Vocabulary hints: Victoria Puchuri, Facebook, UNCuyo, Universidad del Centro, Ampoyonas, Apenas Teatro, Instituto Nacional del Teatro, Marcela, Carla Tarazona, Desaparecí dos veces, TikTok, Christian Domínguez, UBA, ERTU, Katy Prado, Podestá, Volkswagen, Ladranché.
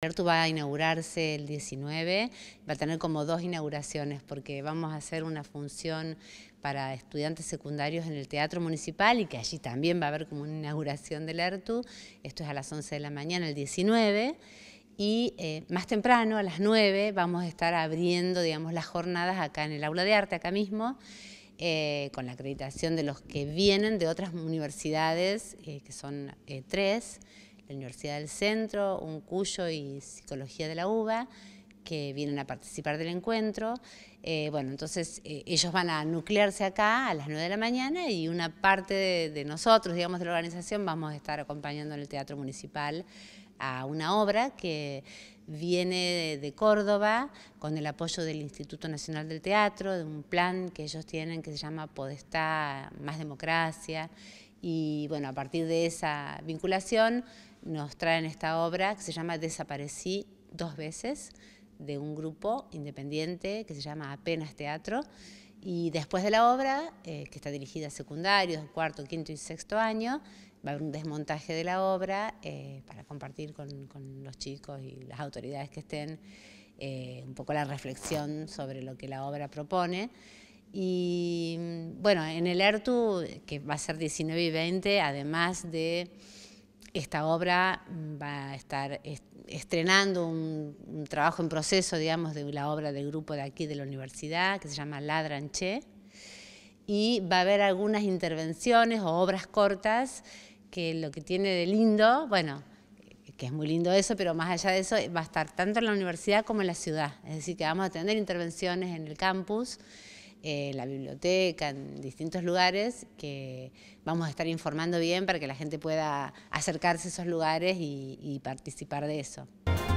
ERTU va a inaugurarse el 19, va a tener como dos inauguraciones porque vamos a hacer una función para estudiantes secundarios en el Teatro Municipal y que allí también va a haber como una inauguración del ERTU, esto es a las 11 de la mañana el 19 y más temprano a las 9 vamos a estar abriendo, digamos, las jornadas acá en el Aula de Arte, acá mismo, con la acreditación de los que vienen de otras universidades, que son tres, la Universidad del Centro, UNCuyo y Psicología de la UBA, que vienen a participar del encuentro. Bueno, entonces ellos van a nuclearse acá a las 9 de la mañana y una parte de nosotros, digamos, de la organización, vamos a estar acompañando en el Teatro Municipal a una obra que viene de Córdoba con el apoyo del Instituto Nacional del Teatro, de un plan que ellos tienen que se llama Podestá, Más Democracia. Y bueno, a partir de esa vinculación nos traen esta obra que se llama Desaparecí dos veces, de un grupo independiente que se llama Apenas Teatro. Y después de la obra, que está dirigida a secundarios, cuarto, quinto y sexto año, va a haber un desmontaje de la obra para compartir con los chicos y las autoridades que estén un poco la reflexión sobre lo que la obra propone. Y bueno, en el ERTU, que va a ser 19 y 20, además de esta obra, va a estar estrenando un trabajo en proceso, digamos, de la obra del grupo de aquí de la universidad, que se llama Ladranché, y va a haber algunas intervenciones o obras cortas, que lo que tiene de lindo, bueno, que es muy lindo eso, pero más allá de eso, va a estar tanto en la universidad como en la ciudad, es decir, que vamos a tener intervenciones en el campus, la biblioteca, en distintos lugares que vamos a estar informando bien para que la gente pueda acercarse a esos lugares y participar de eso.